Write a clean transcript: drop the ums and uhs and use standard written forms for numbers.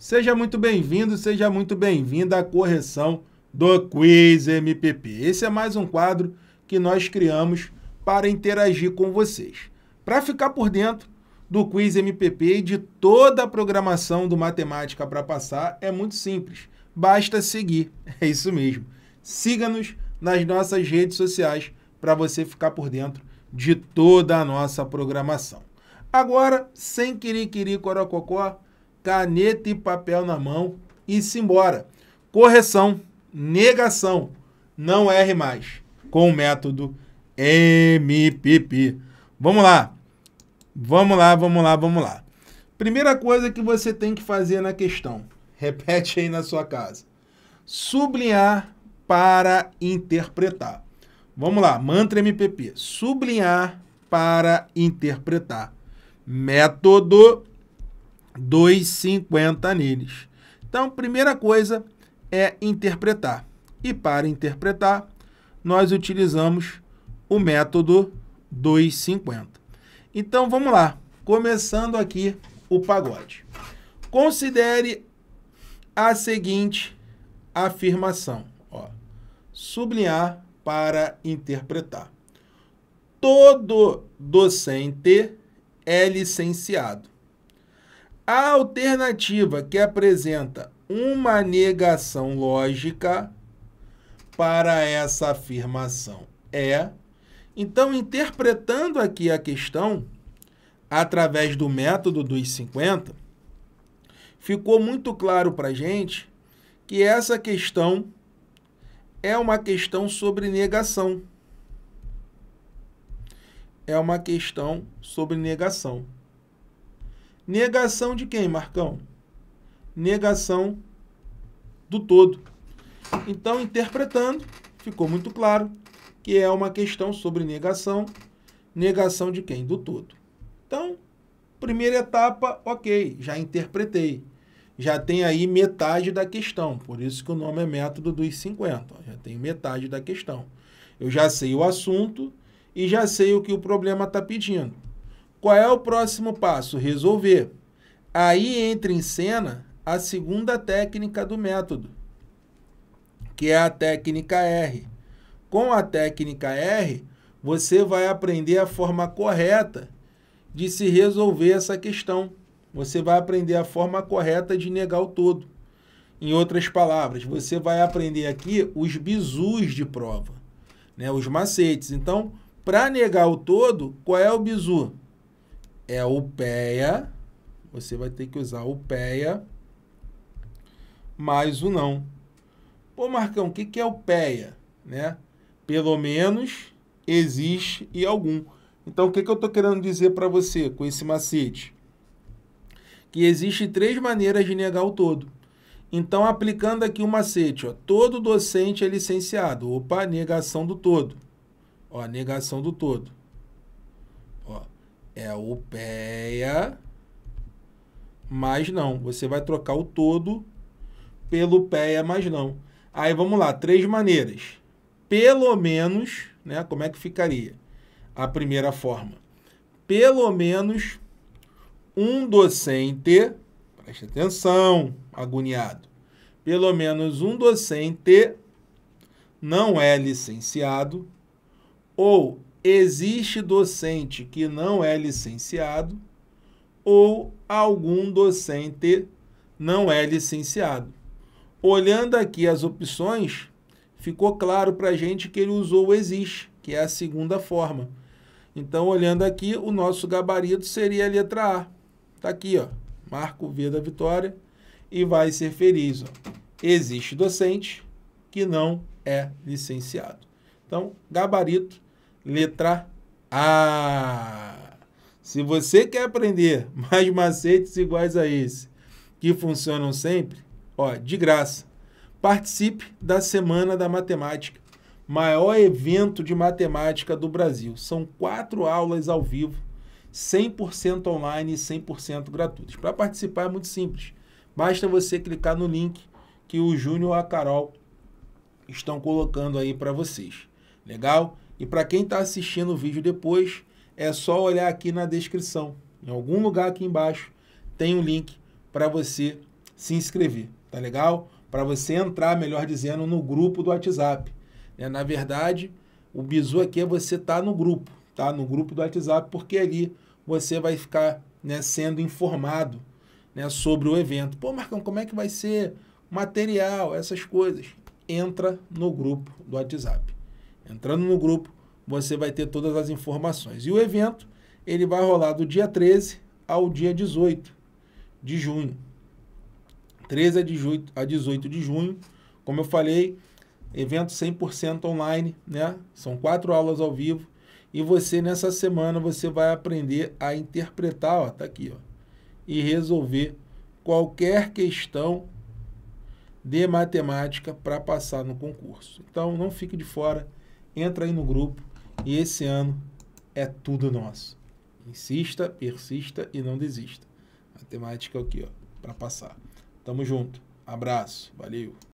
Seja muito bem-vindo, seja muito bem-vinda à correção do Quiz MPP. Esse é mais um quadro que nós criamos para interagir com vocês. Para ficar por dentro do Quiz MPP e de toda a programação do Matemática para Passar, é muito simples. Basta seguir, é isso mesmo. Siga-nos nas nossas redes sociais para você ficar por dentro de toda a nossa programação. Agora, sem querer corococó, caneta e papel na mão e simbora. Correção, negação, não erre mais, com o método MPP. Vamos lá. Primeira coisa que você tem que fazer na questão, repete aí na sua casa, sublinhar para interpretar. Vamos lá, mantra MPP, sublinhar para interpretar. Método 250 neles. Então, primeira coisa é interpretar. E para interpretar, nós utilizamos o método 250. Então, vamos lá. Começando aqui o pagode. Considere a seguinte afirmação. Ó, sublinhar para interpretar. Todo docente é licenciado. A alternativa que apresenta uma negação lógica para essa afirmação é... Então, interpretando aqui a questão, através do método dos 50, ficou muito claro para a gente que essa questão é uma questão sobre negação. É uma questão sobre negação. Negação de quem, Marcão? Negação do todo. Então, interpretando, ficou muito claro que é uma questão sobre negação. Negação de quem? Do todo. Então, primeira etapa, ok, já interpretei. Já tem aí metade da questão, por isso que o nome é método dos 50. Ó, já tem metade da questão. Eu já sei o assunto e já sei o que o problema está pedindo. Qual é o próximo passo? Resolver. Aí entra em cena a segunda técnica do método, que é a técnica R. Com a técnica R, você vai aprender a forma correta de se resolver essa questão. Você vai aprender a forma correta de negar o todo. Em outras palavras, você vai aprender aqui os bizus de prova, né? Os macetes. Então, para negar o todo, qual é o bizu? É o PEA, você vai ter que usar o PEA mais o não. Pô, Marcão, o que é o PEA? Né? Pelo menos, existe e algum. Então, o que eu estou querendo dizer para você com esse macete? Que existem três maneiras de negar o todo. Então, aplicando aqui o macete, ó, todo docente é licenciado. Opa, negação do todo. Ó, negação do todo. Ó. É o PEA, mas não. Você vai trocar o todo pelo PEA, mas não. Aí, vamos lá. Três maneiras. Pelo menos, né? Como é que ficaria? A primeira forma. Pelo menos um docente, preste atenção, agoniado. Pelo menos um docente não é licenciado ou existe docente que não é licenciado ou algum docente não é licenciado. Olhando aqui as opções, ficou claro para a gente que ele usou o existe, que é a segunda forma. Então, olhando aqui, o nosso gabarito seria a letra A. Está aqui, ó, marca o V da vitória e vai ser feliz. Ó. Existe docente que não é licenciado. Então, gabarito. Letra A. Se você quer aprender mais macetes iguais a esse, que funcionam sempre, ó, de graça, participe da Semana da Matemática, maior evento de matemática do Brasil. São 4 aulas ao vivo, 100% online e 100% gratuitas. Para participar é muito simples. Basta você clicar no link que o Júnior e a Carol estão colocando aí para vocês. Legal? E para quem está assistindo o vídeo depois, é só olhar aqui na descrição. Em algum lugar aqui embaixo tem um link para você se inscrever, tá legal? Para você entrar, melhor dizendo, no grupo do WhatsApp. Né? Na verdade, o bizu aqui é você estar no grupo, tá? No grupo do WhatsApp, porque ali você vai ficar, né, sendo informado, né, sobre o evento. Pô, Marcão, como é que vai ser material, essas coisas? Entra no grupo do WhatsApp. Entrando no grupo, você vai ter todas as informações. E o evento, ele vai rolar do dia 13 ao dia 18 de junho. 13 a 18 de junho, como eu falei, evento 100% online, né? São 4 aulas ao vivo. E você, nessa semana, você vai aprender a interpretar, ó, tá aqui, ó, e resolver qualquer questão de matemática para passar no concurso. Então, não fique de fora, entra aí no grupo e esse ano é tudo nosso. Insista, persista e não desista. Matemática é o que, ó, para passar. Tamo junto. Abraço. Valeu.